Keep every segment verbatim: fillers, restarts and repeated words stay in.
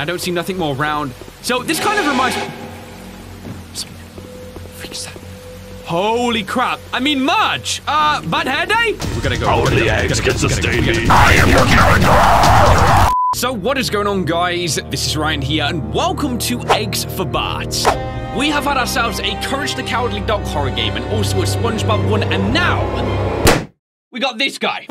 I don't see nothing more round. So this kind of reminds me. Holy crap. I mean, Marge! Uh, bad hair day? We're gonna go. Only eggs can sustain me. I am your character! So what is going on, guys? This is Ryan here, and welcome to Eggs for Bart. We have had ourselves a Courage the Cowardly Dog horror game, and also a SpongeBob one, and now we got this guy.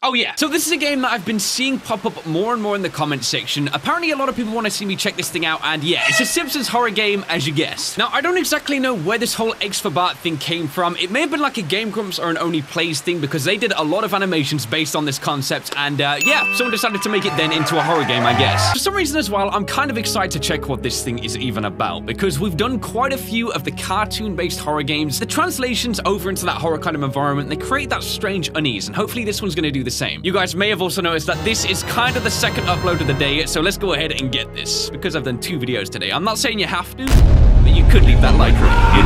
Oh yeah. So this is a game that I've been seeing pop up more and more in the comments section. Apparently a lot of people want to see me check this thing out, and yeah, it's a Simpsons horror game, as you guessed. Now, I don't exactly know where this whole Eggs for Bart thing came from. It may have been like a Game Grumps or an Only Plays thing, because they did a lot of animations based on this concept, and uh, yeah, someone decided to make it then into a horror game, I guess. For some reason as well, I'm kind of excited to check what this thing is even about, because we've done quite a few of the cartoon-based horror games. The translations over into that horror kind of environment, they create that strange unease, and hopefully this one's going to do the same. You guys may have also noticed that this is kind of the second upload of the day, so let's go ahead and get this, because I've done two videos today. I'm not saying you have to, but you could leave that like, you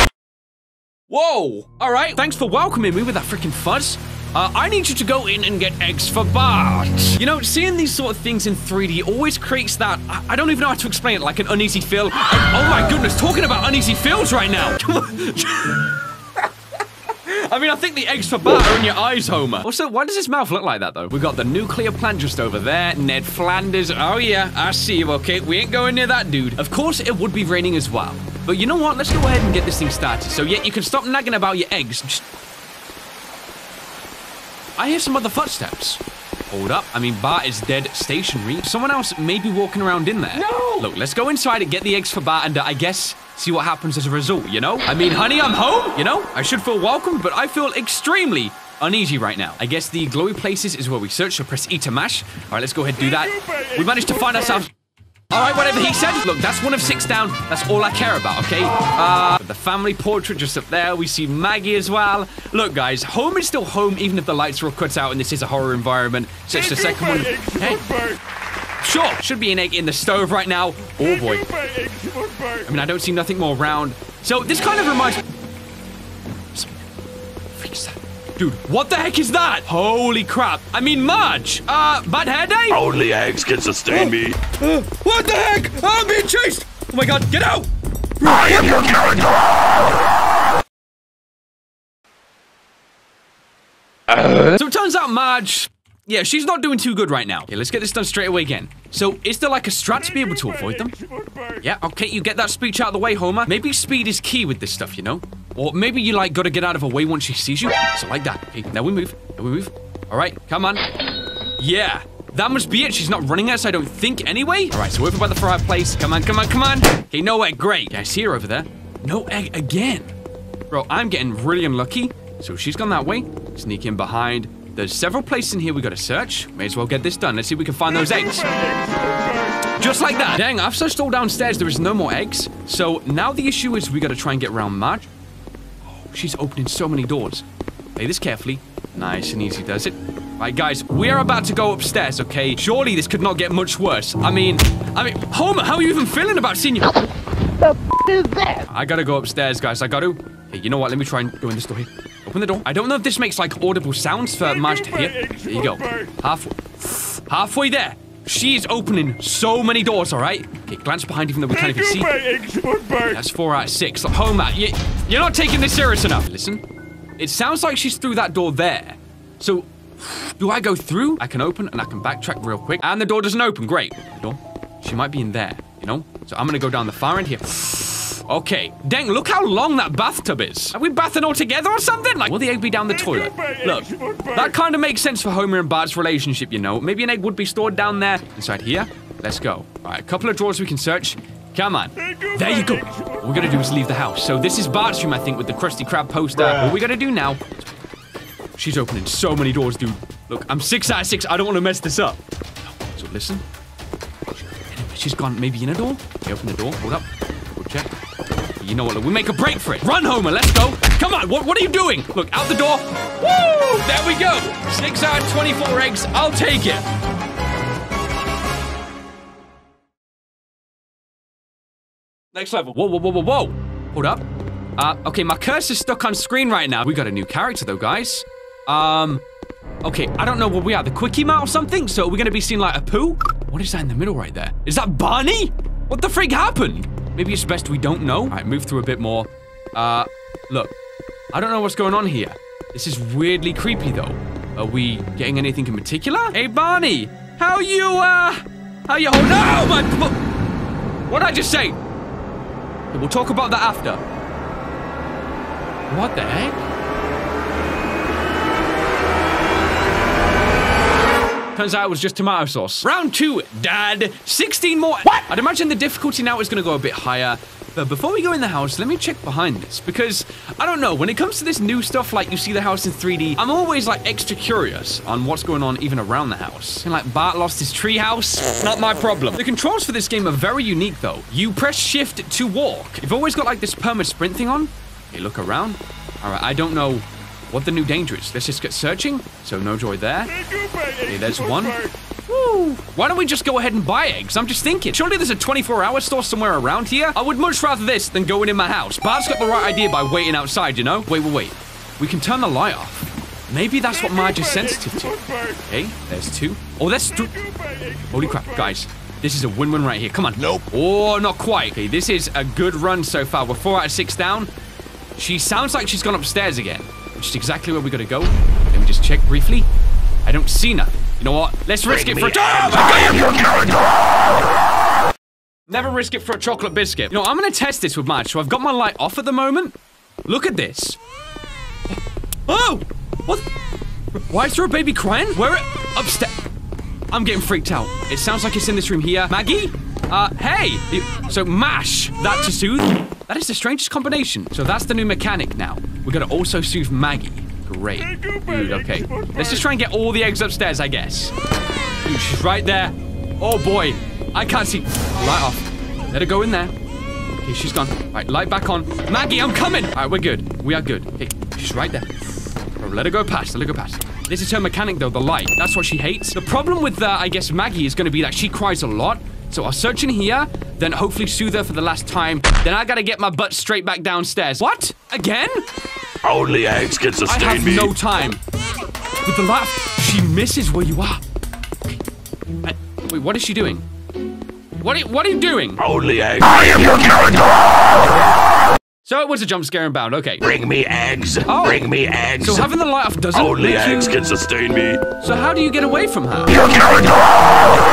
know. Whoa! All right, thanks for welcoming me with that freaking fuzz. Uh, I need you to go in and get Eggs for Bart. You know, seeing these sort of things in three D always creates that, I, I don't even know how to explain it, like an uneasy feel. And, oh my goodness, talking about uneasy feels right now. I mean, I think the eggs for Bart are in your eyes, Homer. Also, why does his mouth look like that, though? We've got the nuclear plant just over there, Ned Flanders. Oh, yeah, I see you, okay? We ain't going near that dude. Of course, it would be raining as well. But you know what? Let's go ahead and get this thing started. So, yeah, you can stop nagging about your eggs. Just... I hear some other footsteps. Hold up. I mean, Bart is dead stationary. Someone else may be walking around in there. No! Look, let's go inside and get the eggs for Bart, and uh, I guess... see what happens as a result, you know? I mean, honey, I'm home, you know? I should feel welcome, but I feel extremely uneasy right now. I guess the glowy places is where we search, so press E to mash. All right, let's go ahead and do that. We managed to find ourselves... All right, whatever he said. Look, that's one of six down. That's all I care about, okay? Uh, the family portrait just up there. We see Maggie as well. Look, guys, home is still home, even if the lights were all cut out and this is a horror environment. So it's the second one. Hey. Sure, should be an egg in the stove right now. Oh, boy. I mean, I don't see nothing more round. So this kind of reminds me... Dude, what the heck is that? Holy crap. I mean, Marge. Uh, bad hair day? Only eggs can sustain me. Uh, what the heck? I'm being chased. Oh, my God. Get out. I am your character. Uh. So it turns out Marge... yeah, she's not doing too good right now. Yeah, let's get this done straight away again. So, is there like a strat to be able to avoid them? Yeah, okay, you get that speech out of the way, Homer. Maybe speed is key with this stuff, you know? Or maybe you, like, gotta get out of her way once she sees you. So, like that. Okay, now we move. Now we move. All right, come on. Yeah, that must be it. She's not running us, I don't think, anyway. All right, so over by the fireplace. Come on, come on, come on. Okay, no egg. Great. Yeah, I see her over there. No egg again. Bro, I'm getting really unlucky. So, she's gone that way. Sneak in behind. There's several places in here we gotta search. May as well get this done. Let's see if we can find those eggs. Just like that. Dang, I've searched all downstairs. There is no more eggs. So now the issue is we gotta try and get around Marge. Oh, she's opening so many doors. Play this carefully. Nice and easy, does it? Right, guys, we're about to go upstairs, okay? Surely this could not get much worse. I mean, I mean, Homer, how are you even feeling about seeing you? The f is that? I gotta go upstairs, guys. I gotta. Hey, you know what? Let me try and go in this door here. Open the door. I don't know if this makes, like, audible sounds for Marge to hear. There you go. Halfway. Halfway there. She is opening so many doors, all right? Okay, glance behind even though we can't even see. That's four out of six. Like, Homer, you, you're not taking this serious enough. Listen, it sounds like she's through that door there. So, do I go through? I can open and I can backtrack real quick. And the door doesn't open. Great. Door. She might be in there, you know? So I'm going to go down the far end here. Okay, dang, look how long that bathtub is. Are we bathing all together or something? Like, will the egg be down the toilet? Look, that kind of makes sense for Homer and Bart's relationship, you know. Maybe an egg would be stored down there. Inside here, let's go. All right, a couple of drawers we can search. Come on. There you go. What we're gonna do is leave the house. So this is Bart's room, I think, with the Krusty Krab poster. What we gotta do now... she's opening so many doors, dude. Look, I'm six out of six. I don't want to mess this up. So listen. She's gone maybe in a door. Okay, open the door. Hold up. We'll check. You know what, look, we make a break for it. Run, Homer, let's go. Come on, what, what are you doing? Look, out the door. Woo, there we go. Six out of twenty-four eggs, I'll take it. Next level. Whoa, whoa, whoa, whoa, whoa. Hold up. Uh, okay, my cursor's stuck on screen right now. We got a new character though, guys. Um, Okay, I don't know where we are. The Quickie Mart or something? So are we gonna be seeing like a poo? What is that in the middle right there? Is that Barney? What the frig happened? Maybe it's best we don't know. All right, move through a bit more. Uh, look. I don't know what's going on here. This is weirdly creepy though. Are we getting anything in particular? Hey, Barney! How you, uh... How you... Oh, no! My... What did I just say? We'll talk about that after. What the heck? Turns out it was just tomato sauce. Round two, Dad. sixteen more. What? I'd imagine the difficulty now is going to go a bit higher. But before we go in the house, let me check behind this. Because, I don't know, when it comes to this new stuff, like you see the house in three D, I'm always, like, extra curious on what's going on even around the house. And, like, Bart lost his treehouse. Not my problem. The controls for this game are very unique, though. You press shift to walk. You've always got, like, this perma-sprint thing on. Hey, look around. All right, I don't know what the new danger is. Let's just get searching. So, no joy there. Hey, there's one. Woo. Why don't we just go ahead and buy eggs? I'm just thinking. Surely there's a twenty-four hour store somewhere around here. I would much rather this than going in my house. Bart's got the right idea by waiting outside, you know? Wait, wait, wait. We can turn the light off. Maybe that's what Marge is sensitive to. Okay, there's two. Oh, there's two. Holy crap, guys. This is a win-win right here. Come on. Nope. Oh, not quite. Okay, this is a good run so far. We're four out of six down. She sounds like she's gone upstairs again, which is exactly where we gotta go. Let me just check briefly. I don't see nothing. You know what? Let's risk Bring it for a chocolate. Never risk it for a chocolate biscuit. You know, I'm gonna test this with Marge. So I've got my light off at the moment. Look at this. Oh! What? Why is there a baby crying? Where it? Upstairs. I'm getting freaked out. It sounds like it's in this room here. Maggie? Uh, hey! So mash that to soothe. That is the strangest combination. So that's the new mechanic now. We're gonna also soothe Maggie. Great. Dude, okay. Let's just try and get all the eggs upstairs, I guess. Dude, she's right there. Oh, boy. I can't see. Light off. Let her go in there. Okay, she's gone. All right, light back on. Maggie, I'm coming. All right, we're good. We are good. Okay, she's right there. Right, let her go past. Let her go past. This is her mechanic, though, the light. That's what she hates. The problem with, uh, I guess, Maggie is going to be that she cries a lot. So I'll search in here, then hopefully soothe her for the last time. Then I got to get my butt straight back downstairs. What? Again? Only eggs can sustain me. I have me. no time. With the laugh, she misses where you are. I, wait, what is she doing? What are, what are you doing? Only eggs. I am your character! So it was a jump scare and bound, okay. Bring me eggs. Oh. Bring me eggs. So having the light off doesn't Only eggs you... can sustain me. So how do you get away from her? Your character!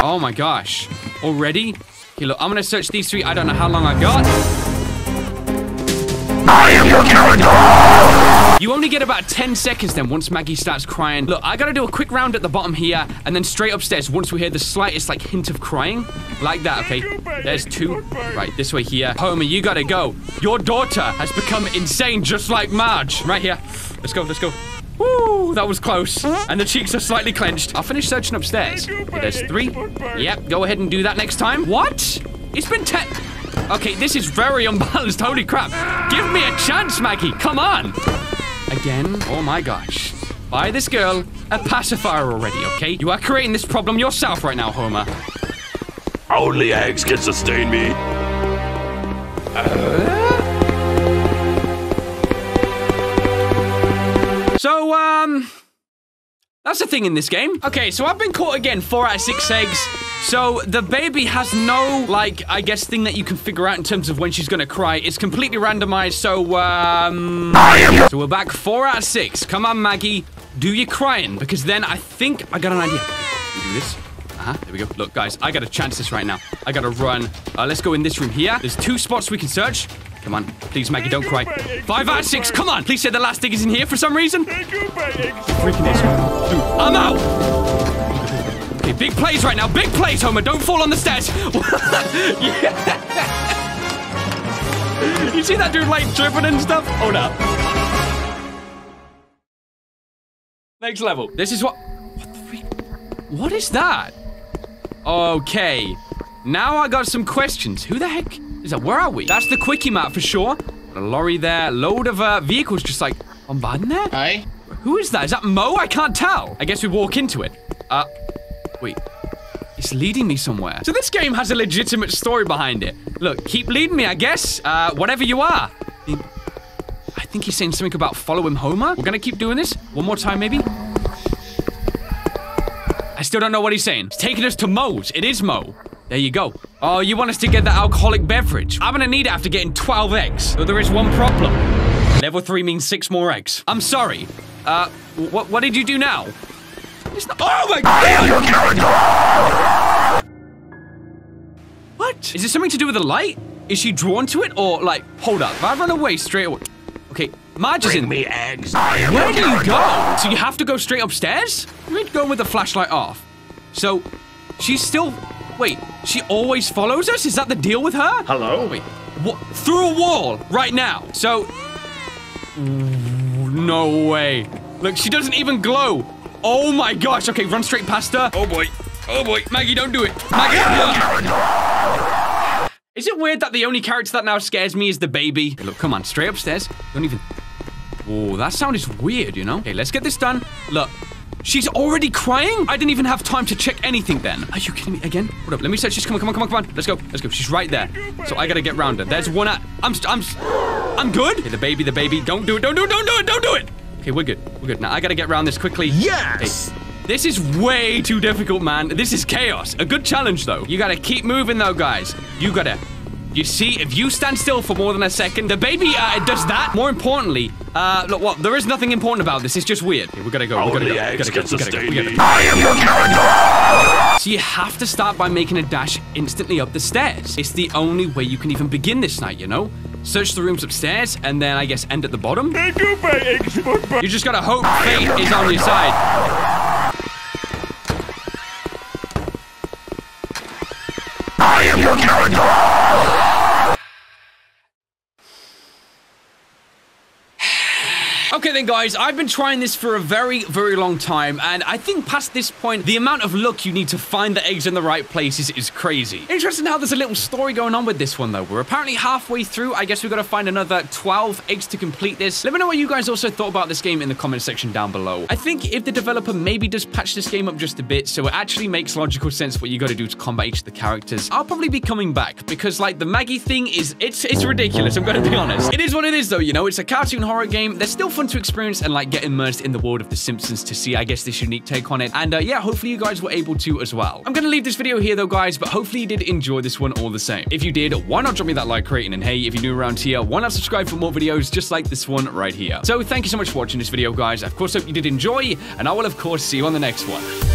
Oh my gosh. Already? Okay, look, I'm gonna search these three. I don't know how long I've got. I am your character! You only get about ten seconds then once Maggie starts crying. Look, I gotta do a quick round at the bottom here and then straight upstairs once we hear the slightest, like, hint of crying. Like that, okay. There's two. Right, this way here. Homer, you gotta go. Your daughter has become insane just like Marge. Right here. Let's go, let's go. Woo, that was close. And the cheeks are slightly clenched. I'll finish searching upstairs. Okay, there's three. Yep, go ahead and do that next time. What? It's been ten... Okay, this is very unbalanced. Holy crap. Give me a chance, Maggie. Come on. Again? Oh my gosh. Buy this girl a pacifier already, okay? You are creating this problem yourself right now, Homer. Only eggs can sustain me. Uh... So, um... that's the thing in this game. Okay, so I've been caught again. Four out of six eggs. So the baby has no, like, I guess, thing that you can figure out in terms of when she's gonna cry. It's completely randomized, so, um... So we're back four out of six. Come on, Maggie. Do your crying, because then I think I got an idea. Can we do this? Uh-huh, there we go. Look, guys, I gotta chance this right now. I gotta run. Uh, let's go in this room here. There's two spots we can search. Come on. Please, Maggie, don't cry. Five out of six. Come on. Please say the last thing is in here for some reason. Freaking is. Dude, I'm out. Okay, big plays right now. Big plays, Homer. Don't fall on the stairs. You see that dude, like, dripping and stuff? Oh, no. Next level. This is what... What the freak? What is that? Okay. Now I got some questions. Who the heck... Is that, where are we? That's the Quickie Mart for sure. Got a lorry there, load of uh, vehicles just like on behind there. Aye. Who is that? Is that Mo? I can't tell. I guess we walk into it. Uh, wait. It's leading me somewhere. So this game has a legitimate story behind it. Look, keep leading me, I guess. Uh, whatever you are. I think he's saying something about follow him, Homer. We're gonna keep doing this one more time, maybe. still don't know what he's saying. He's taking us to Mo's. It is Mo. There you go. Oh, you want us to get the alcoholic beverage? I'm gonna need it after getting twelve eggs. Though there is one problem. Level three means six more eggs. I'm sorry. Uh, what what did you do now? It's not- Oh my God! What? Is it something to do with the light? Is she drawn to it or like, hold up, if I run away straight away. Okay, Marge is in- Bring me eggs. Where do you go? So you have to go straight upstairs? You ain't going with the flashlight off. So, she's still- Wait, she always follows us? Is that the deal with her? Hello? Wait, what? Through a wall, right now. So, no way. Look, she doesn't even glow. Oh my gosh, okay, run straight past her. Oh boy, oh boy. Maggie, don't do it. Maggie, no. Is it weird that the only character that now scares me is the baby? Okay, look, come on, straight upstairs. Don't even... Oh, that sound is weird, you know? Okay, let's get this done. Look. She's already crying? I didn't even have time to check anything then. Are you kidding me again? Hold up, let me search this. Come on, come on, come on, come on. Let's go, let's go. She's right there. So I gotta get round her. There's one at... I'm... I'm... I'm good. Okay, the baby, the baby. Don't do it, don't do it, don't do it, don't do it. Okay, we're good, we're good. Now I gotta get round this quickly. Yes! Okay. This is way too difficult, man. This is chaos. A good challenge, though. You gotta keep moving, though, guys. You gotta... You see, if you stand still for more than a second, the baby uh, does that. More importantly, uh, look, what? There is nothing important about this. It's just weird. Okay, we gotta go. We gotta go. We gotta go. We gotta go. We gotta go. I am your character. So you have to start by making a dash instantly up the stairs. It's the only way you can even begin this night, you know. Search the rooms upstairs, and then I guess end at the bottom. You just gotta hope fate is on your side. I am your character. Okay then, guys, I've been trying this for a very, very long time, and I think past this point, the amount of luck you need to find the eggs in the right places is crazy. Interesting how there's a little story going on with this one, though. We're apparently halfway through. I guess we've got to find another twelve eggs to complete this. Let me know what you guys also thought about this game in the comment section down below. I think if the developer maybe does patch this game up just a bit, so it actually makes logical sense what you got to do to combat each of the characters, I'll probably be coming back, because, like, the Maggie thing is, it's, it's ridiculous, I'm going to be honest. It is what it is, though, you know? It's a cartoon horror game. They're still fun to experience and like get immersed in the world of The Simpsons to see, I guess, this unique take on it. And uh, yeah, hopefully you guys were able to as well. I'm gonna leave this video here though, guys, but hopefully you did enjoy this one all the same. If you did, why not drop me that like rating? And hey, if you're new around here, why not subscribe for more videos just like this one right here? So thank you so much for watching this video, guys. I of course hope you did enjoy, and I will of course see you on the next one.